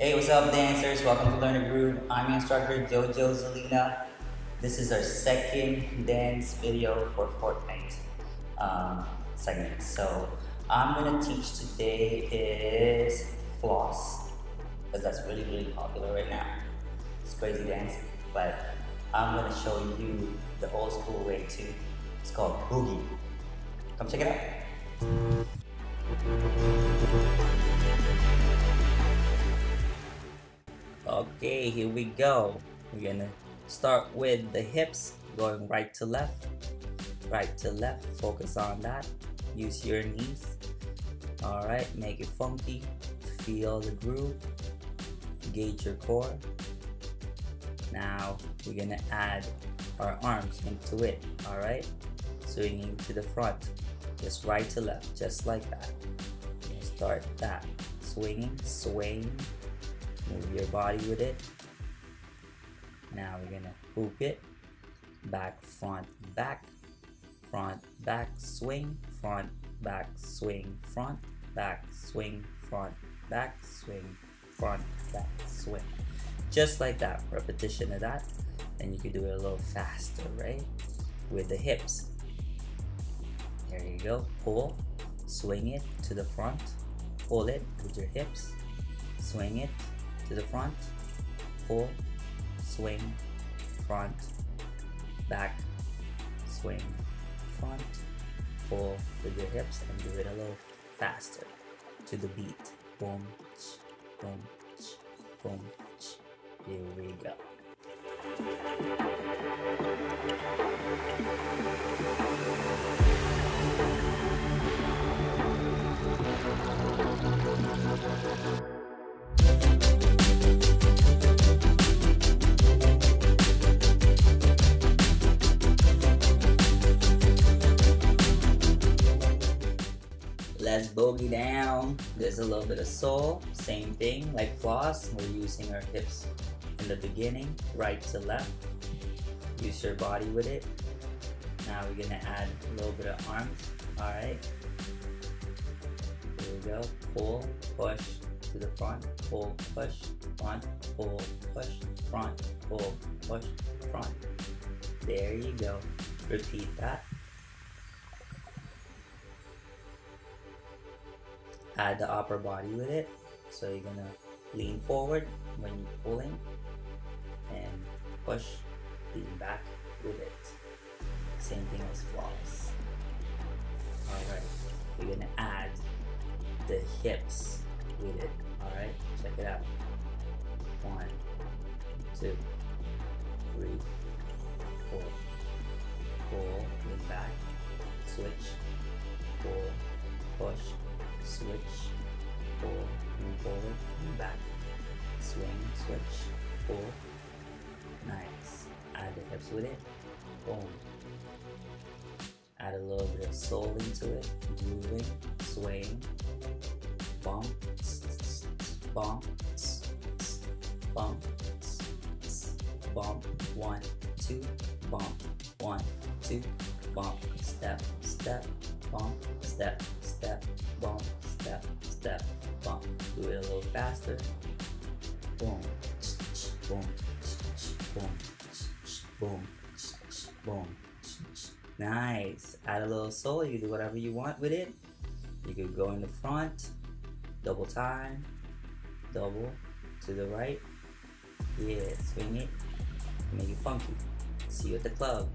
Hey, what's up, dancers? Welcome to Learn to Groove. I'm your instructor, Jojo Zelina. This is our second dance video for Fortnite segment. So, I'm gonna teach today is floss, because that's really, really popular right now. It's crazy dance, but I'm gonna show you the old school way too. It's called boogie. Come check it out. Okay, here we go. We're gonna start with the hips, going right to left, focus on that. Use your knees. All right, make it funky. Feel the groove, engage your core. Now we're gonna add our arms into it, all right? Swinging to the front, just right to left, just like that. And start that, swinging, swaying. Move your body with it. Now we're gonna hoop it, back, front, back, swing, front, back, swing, front, back, swing, front, back, swing, front, back, swing. Just like that, repetition of that. And you can do it a little faster, right? With the hips. There you go, pull, swing it to the front, pull it with your hips, swing it to the front, pull, swing, front, back, swing, front, pull with your hips, and do it a little faster to the beat. Boom, boom, boom. Here we go. Let's bogey down. There's a little bit of soul, same thing like floss. We're using our hips in the beginning, right to left. Use your body with it. Now we're gonna add a little bit of arms. All right, here we go. Pull, push to the front, pull, push, front, pull, push, front, pull, push, front. There you go. Repeat that. Add the upper body with it. So you're gonna lean forward when you're pulling and push, lean back with it. Same thing as floss. Alright, we're gonna add the hips with it. Alright, check it out. 1, 2, 3, 4. Pull, lean back, switch, pull, push, switch, pull, move forward, move back, swing, switch, pull. Nice. Add the hips with it. Boom. Add a little bit of soul into it. Moving, swaying, bump, bump, bump, bump. 1, 2, bump. 1, 2, bump. Step, step, bump, step, step, bump, step, step, bump. Do it a little faster. Boom, boom, boom, boom, boom. Nice. Add a little soul. You can do whatever you want with it. You could go in the front, double time, double to the right. Yeah, swing it. Make it funky. See you at the club.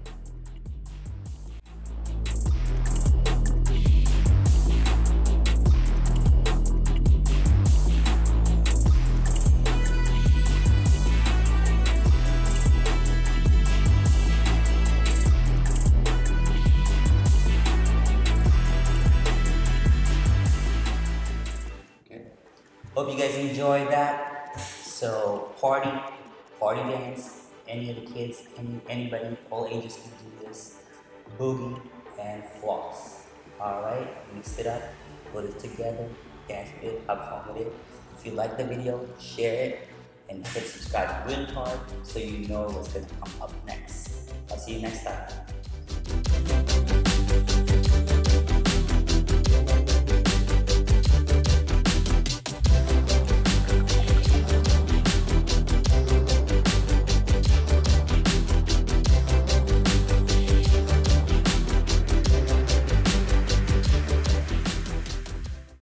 Hope you guys enjoyed that. So party dance. Any of the kids, anybody, all ages can do this. Boogie and floss. All right, mix it up, put it together, dance with it, have fun with it. If you like the video, share it, and hit subscribe really hard so you know what's gonna come up next. I'll see you next time.